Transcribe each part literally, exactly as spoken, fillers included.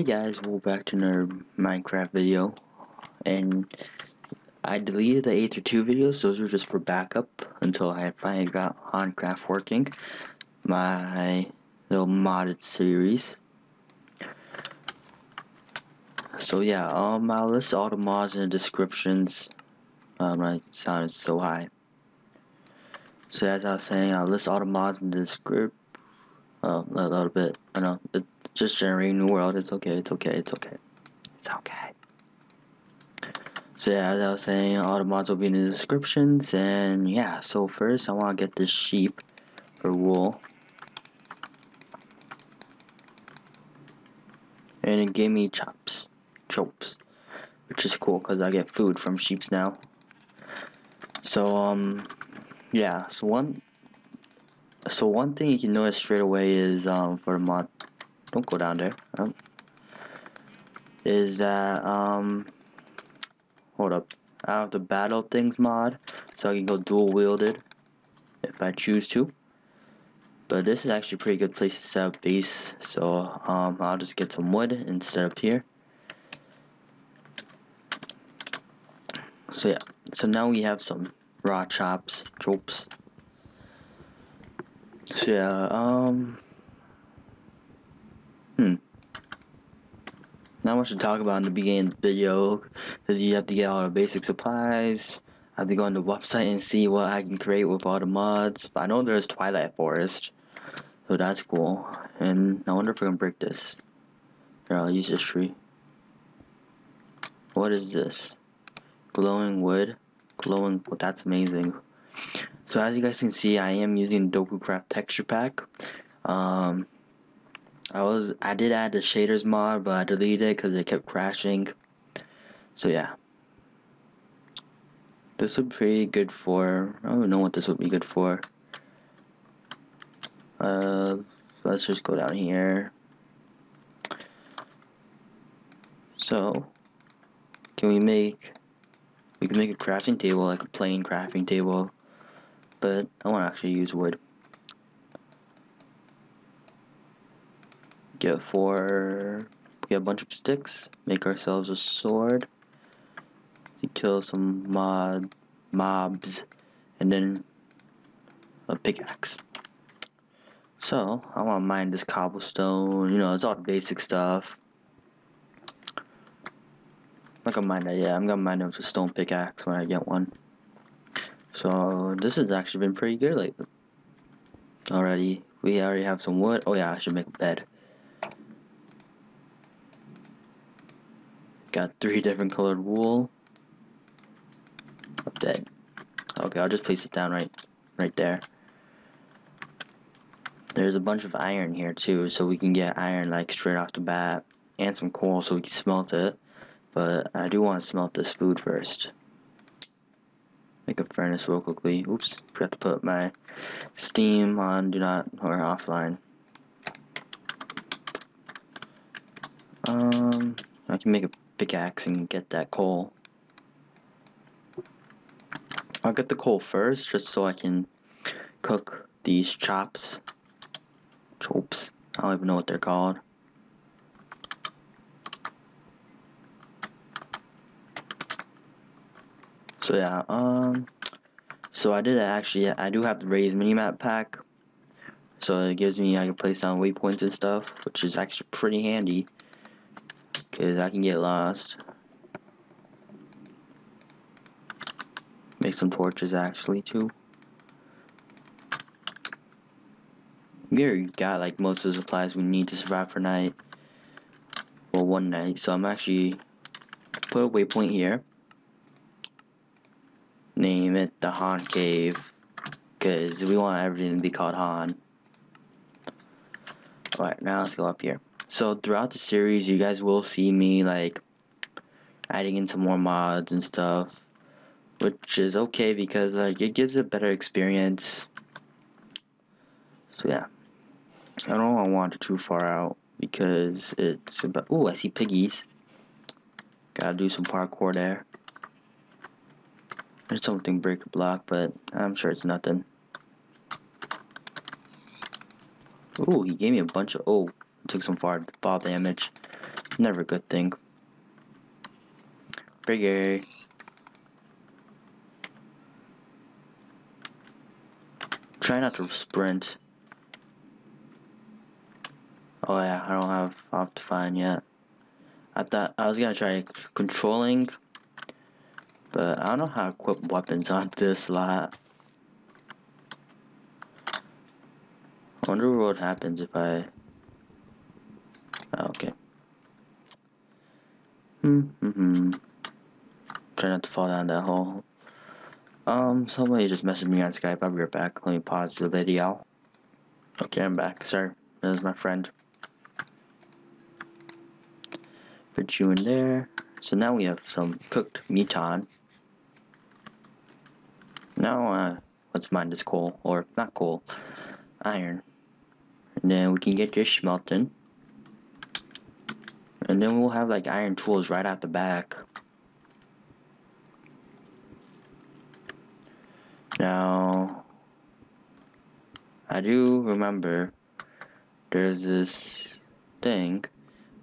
Hey guys, welcome back to another Minecraft video, and I deleted the eight through two videos. Those were just for backup until I finally got HanCraft working, my little modded series. So yeah, um, I'll list all the mods in the descriptions. Um, my sound is so high. So as I was saying, I'll list all the mods in the description. Oh, a little bit. I know. It, Just generating the world. It's okay. It's okay. It's okay. It's okay. So yeah, as I was saying, all the mods will be in the descriptions, and yeah. So first, I want to get this sheep for wool, and it gave me chops, chops, which is cool because I get food from sheeps now. So um, yeah. So one, so one thing you can notice straight away is um for the mod. Don't go down there. Um, is that um? Hold up. I have the Battle Things mod, so I can go dual wielded if I choose to. But this is actually a pretty good place to set up base. So um, I'll just get some wood and set up here. So yeah. So now we have some raw chops, chops. So yeah. Um. Hmm. Not much to talk about in the beginning of the video, because you have to get all the basic supplies. I have to go on the website and see what I can create with all the mods. But I know there's Twilight Forest, so that's cool. And I wonder if I can break this. Here, I'll use this tree. What is this? Glowing wood. Glowing. Well, that's amazing. So as you guys can see, I am using Doku Craft texture pack. Um. I was I did add the shaders mod, but I deleted it because it kept crashing. So yeah, this would be pretty good for. I don't know what this would be good for. Uh, let's just go down here. So, can we make? We can make a crafting table, like a plain crafting table, but I want to actually use wood. Get four, get a bunch of sticks, make ourselves a sword, you kill some mod, mobs, and then a pickaxe. So, I want to mine this cobblestone, you know, it's all the basic stuff. I'm not gonna mine that yet, I'm gonna mine it with a stone pickaxe when I get one. So, this has actually been pretty good lately. Already, we already have some wood. Oh yeah, I should make a bed. Got three different colored wool. I'm dead. Okay, I'll just place it down right, right there. There's a bunch of iron here too, so we can get iron like straight off the bat, and some coal so we can smelt it. But I do want to smelt this food first. Make a furnace real quickly. Oops, forgot to put my steam on do not or offline. Um, I can make a pickaxe and get that coal. I'll get the coal first just so I can cook these chops. Chops. I don't even know what they're called. So yeah, um so I did actually I do have the raised minimap pack. So it gives me I can place down waypoints and stuff, which is actually pretty handy. Because I can get lost. Make some torches actually too. We already got like most of the supplies we need to survive for night. Well, one night. So I'm actually put a waypoint here. Name it the Han Cave. Because we want everything to be called Han. Alright, now let's go up here. So throughout the series, you guys will see me like adding in some more mods and stuff, which is okay because like it gives a better experience. So yeah, I don't want to wander too far out because it's about. Oh, I see piggies. Gotta do some parkour there. There's something break block, but I'm sure it's nothing. Oh, he gave me a bunch of oh. Took some far fall damage. never a good thing. Brigade. Try not to sprint. Oh yeah, I don't have Optifine yet. I thought I was gonna try controlling, but I don't know how to equip weapons on this lot. I wonder what happens if I. Oh, okay. Hmm. Hmm. Try not to fall down that hole. Um. Somebody just messaged me on Skype. I'll be right back. Let me pause the video. Okay, I'm back. Sorry, that was my friend. Put you in there. So now we have some cooked meat on. Now, uh, let's mine this coal, or not coal, iron. And then we can get this smelting. And then we'll have like iron tools right out the back. Now, I do remember there's this thing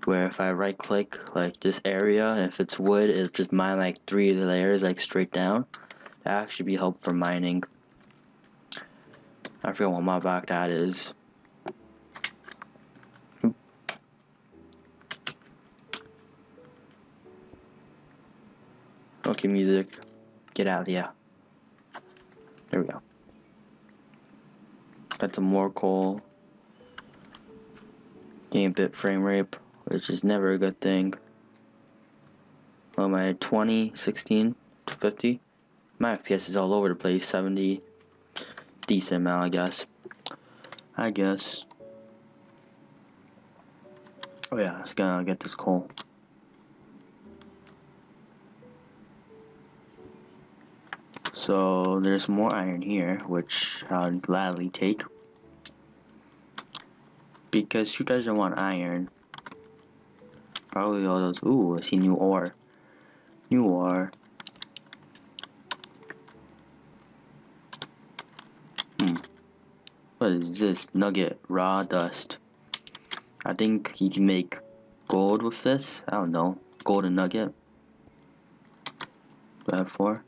where if I right click like this area, if it's wood, it just mine like three layers like straight down. That actually be helpful for mining. I forget what mod block that is. Okay, music, get out of here. There we go. Got some more coal. Getting a bit frame rate, which is never a good thing. What am I, twenty, sixteen, fifty? My F P S is all over the place, seventy. Decent amount, I guess. I guess. Oh yeah, I was gonna get this coal. So, there's more iron here, which I'll gladly take. Because who doesn't want iron? Probably all those. Ooh, I see new ore. New ore. Hmm. What is this? Nugget. Raw dust. I think you can make gold with this. I don't know. Golden nugget. Do I have four?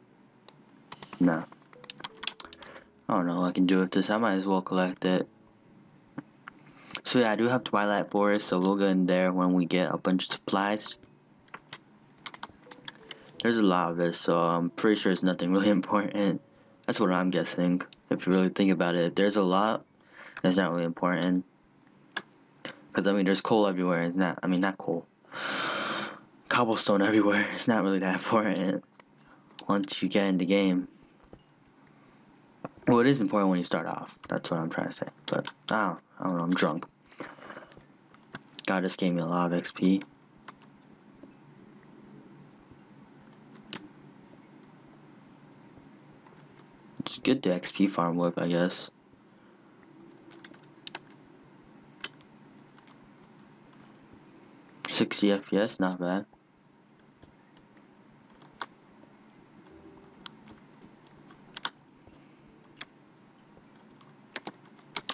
No. I don't know what I can do with this. I might as well collect it. So yeah, I do have Twilight Forest, so we'll go in there when we get a bunch of supplies. There's a lot of this, so I'm pretty sure it's nothing really important. That's what I'm guessing, if you really think about it. If there's a lot, that's not really important. Because, I mean, there's coal everywhere. It's not, I mean, not coal. Cobblestone everywhere. It's not really that important once you get in the game. Well, it is important when you start off. That's what I'm trying to say. But, I don't, I don't know, I'm drunk. God, this gave me a lot of X P. It's good to X P farm whip, I guess. sixty F P S, not bad.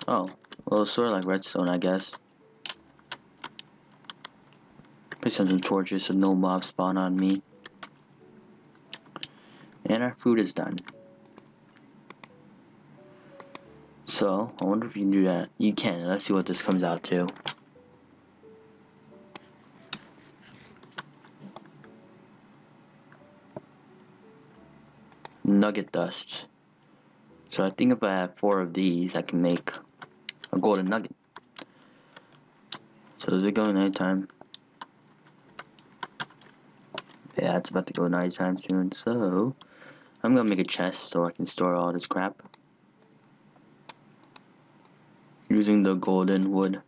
Oh, well, sort of like redstone, I guess. Please send some torches so no mobs spawn on me. And our food is done. So, I wonder if you can do that. You can. Let's see what this comes out to. Nugget dust. So I think if I have four of these, I can make a golden nugget. So is it going nighttime? Yeah, it's about to go nighttime soon, so I'm gonna make a chest so I can store all this crap using the golden wood.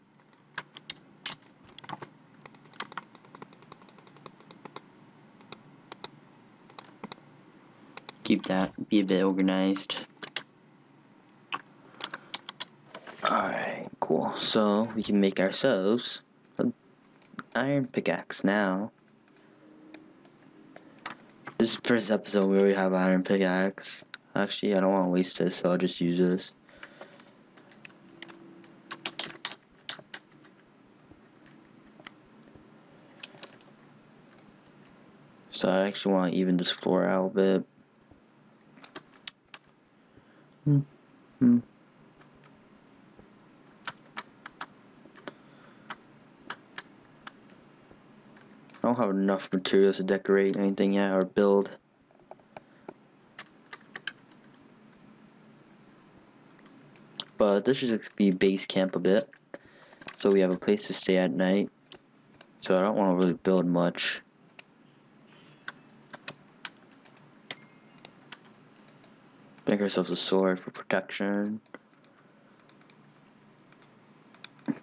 Keep that, be a bit organized. Alright, cool. So we can make ourselves an iron pickaxe now. This is the first episode we already have an iron pickaxe. Actually, I don't want to waste this, so I'll just use this. So I actually want to even this floor out a bit. Hmm. Hmm. I don't have enough materials to decorate anything yet or build. But this should just be base camp a bit, so we have a place to stay at night. So I don't want to really build much. Make ourselves a sword for protection.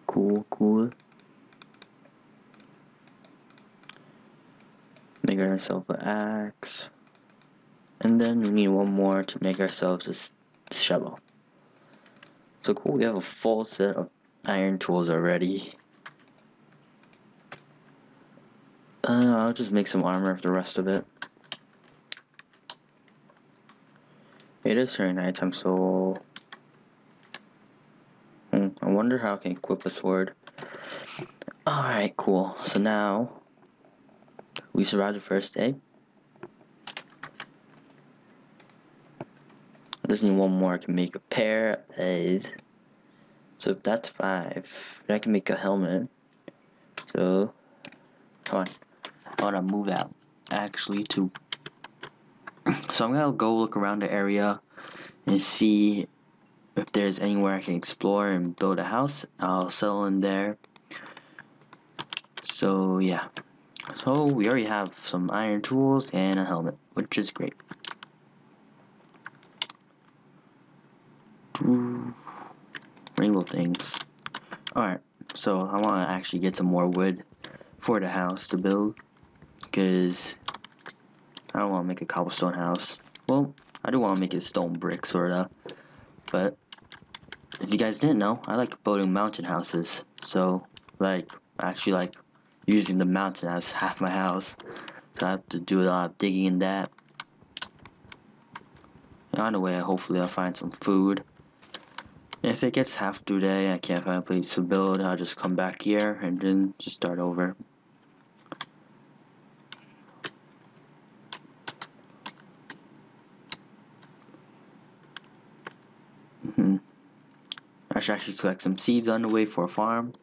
Cool, cool. Make ourselves an axe. And then we need one more to make ourselves a shovel. So cool, we have a full set of iron tools already. Uh, I'll just make some armor for the rest of it. It is during nighttime, so hmm, I wonder how I can equip a sword. Alright, cool. So now we survived the first day. I just need one more. I can make a pair of, so if that's five, I can make a helmet. So come on, I wanna move out actually to. So I'm gonna go look around the area and see if there's anywhere I can explore and build a house. I'll settle in there. So yeah. So we already have some iron tools and a helmet, which is great. Rainbow things. Alright, so I wanna actually get some more wood for the house to build, because I don't want to make a cobblestone house. Well, I do want to make it stone brick, sort of. But if you guys didn't know, I like building mountain houses. So, like, actually, like, using the mountain as half my house. So I have to do a lot of digging in that. And on the way, hopefully I'll find some food. And if it gets half through the day, I can't find a place to build, I'll just come back here and then just start over. I should actually collect some seeds on the way for a farm.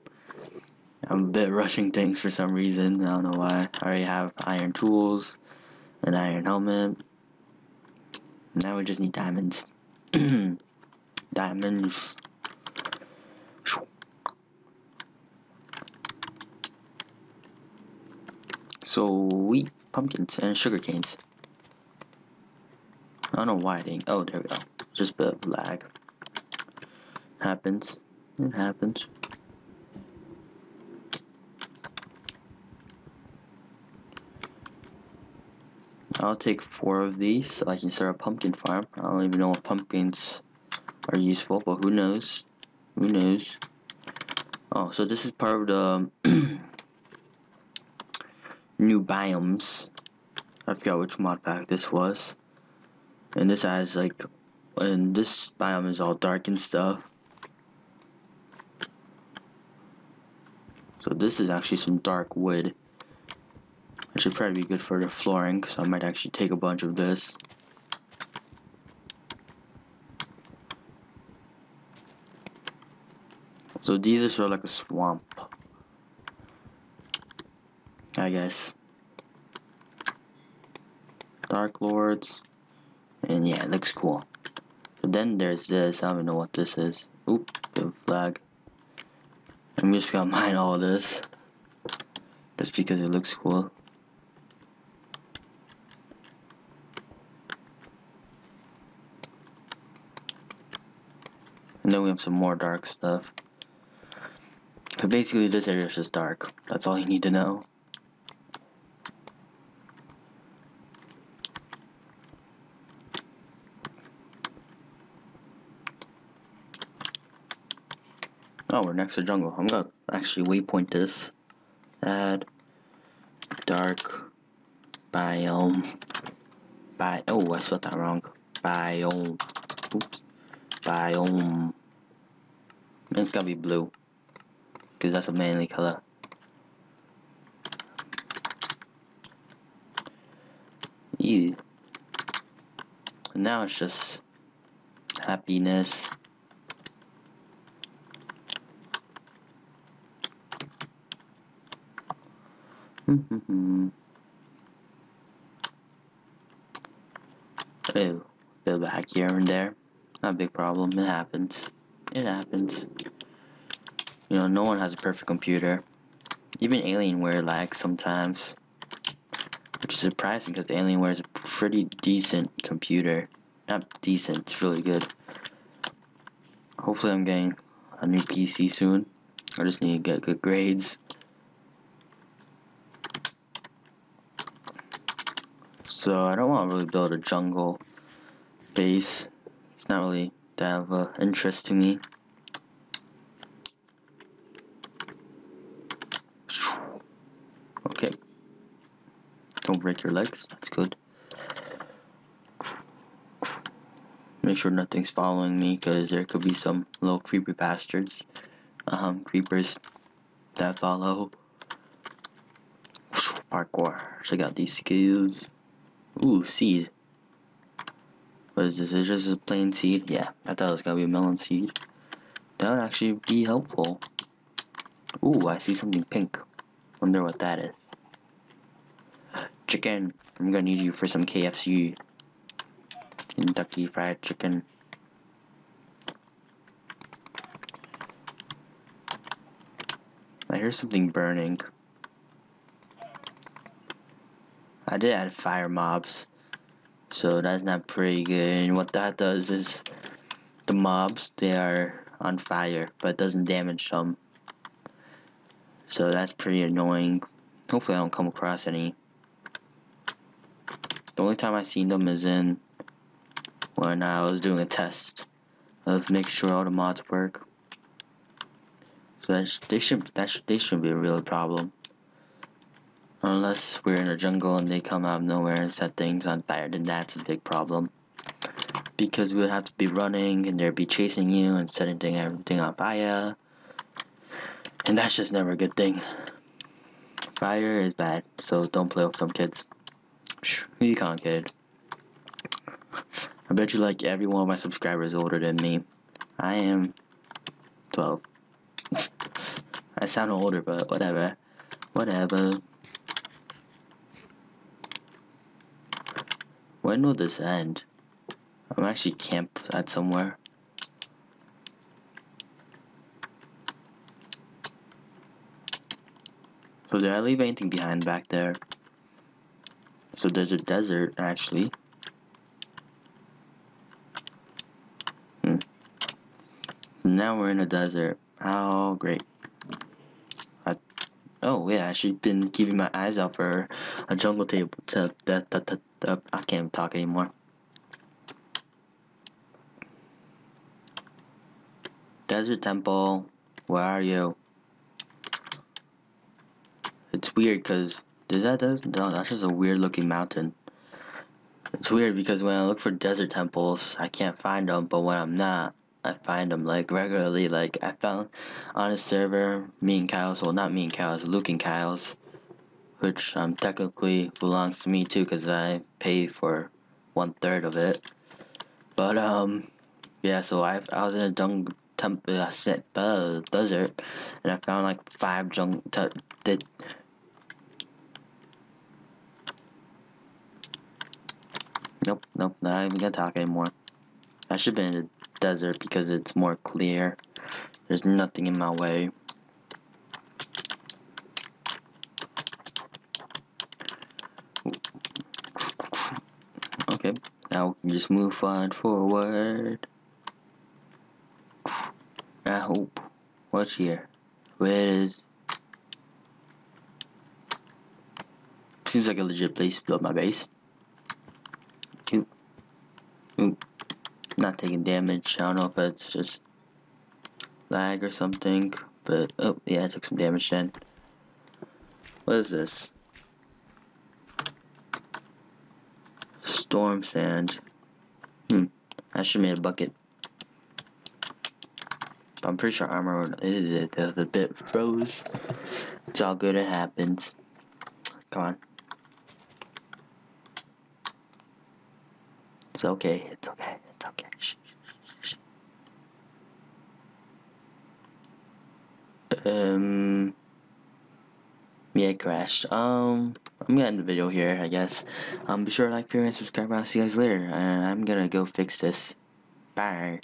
I'm a bit rushing things for some reason. I don't know why. I already have iron tools, an iron helmet. Now we just need diamonds. Diamonds. So wheat, pumpkins, and sugar canes. I don't know why I didn't. Oh, there we go. Just a bit of lag. Happens. It happens. I'll take four of these so I can start a pumpkin farm. I don't even know what pumpkins are useful, but who knows? Who knows? Oh, so this is part of the new biomes. I forgot which mod pack this was. And this has like, and this biome is all dark and stuff. So this is actually some dark wood, which should probably be good for the flooring, so I might actually take a bunch of this. So these are sort of like a swamp, I guess. Dark Lords, and yeah, it looks cool. But then there's this, I don't even know what this is. Oop, the flag. I'm just gonna mine all this just because it looks cool. And then we have some more dark stuff. But basically this area is just dark. That's all you need to know. Oh, we're next to jungle. I'm gonna actually waypoint this. Add dark biome. Bi oh, I spelled that wrong. Biome. Oops. Biome. It's gotta be blue, because that's a manly color. you. And now it's just happiness. Oh, go back here and there. Not a big problem. It happens. It happens. You know, no one has a perfect computer. Even Alienware lags sometimes, which is surprising because Alienware is a pretty decent computer. Not decent. It's really good. Hopefully, I'm getting a new P C soon. I just need to get good grades. So I don't want to really build a jungle base. It's not really that of an interest to me. Okay. Don't break your legs. That's good. Make sure nothing's following me because there could be some little creepy bastards. Um, creepers that follow. Parkour. Check out these skills. Ooh, seed. What is this? Is this just a plain seed? Yeah, I thought it was gonna be a melon seed. That would actually be helpful. Ooh, I see something pink. Wonder what that is. Chicken. I'm gonna need you for some K F C. Kentucky Fried Chicken. I hear something burning. I did add fire mobs, so that's not pretty good. And what that does is the mobs, they are on fire, but it doesn't damage them. So that's pretty annoying. Hopefully I don't come across any. The only time I've seen them is in when I was doing a test. Let's make sure all the mods work. So that sh they should that sh they shouldn't be a real problem. Unless we're in a jungle and they come out of nowhere and set things on fire, then that's a big problem. Because we would have to be running and they'd be chasing you and setting thing, everything on fire. And that's just never a good thing. Fire is bad, so don't play with them, kids. You can't, kid. I bet you like every one of my subscribers older than me. I am twelve. I sound older, but whatever. Whatever. When will this end? I'm actually camped at somewhere. So did I leave anything behind back there? So there's a desert actually. Hmm. Now we're in a desert. How great. I, oh yeah, I should have been keeping my eyes out for a jungle table to that that that. Uh, I can't talk anymore. Desert Temple, where are you? It's weird because is that desert? No, that's just a weird looking mountain. It's weird because when I look for desert temples, I can't find them, but when I'm not, I find them like regularly. Like I found on a server, me and Kyle's, well not me and Kyle's, Luke and Kyle's. Which um, technically belongs to me too because I pay for one third of it. But um, yeah, so I, I was in a jungle temp I said, uh, desert and I found like five jungle did. Nope, nope, not even gonna talk anymore. I should be in the desert because it's more clear. There's nothing in my way. Okay, now we can just move on forward. I hope. What's here? Where is? Seems like a legit place to build my base. Oop. Oop. Not taking damage. I don't know if it's just lag or something. But oh yeah, I took some damage then. What is this? Storm sand. Hmm. I should have made a bucket. But I'm pretty sure armor is a bit froze. It's all good, it happens. Come on. It's okay, it's okay, it's okay. Shh, shh, shh, shh. Um, yeah, it crashed. Um, I'm gonna end the video here, I guess. Um, be sure to like, share, and subscribe. I'll see you guys later. And I'm gonna go fix this. Bye.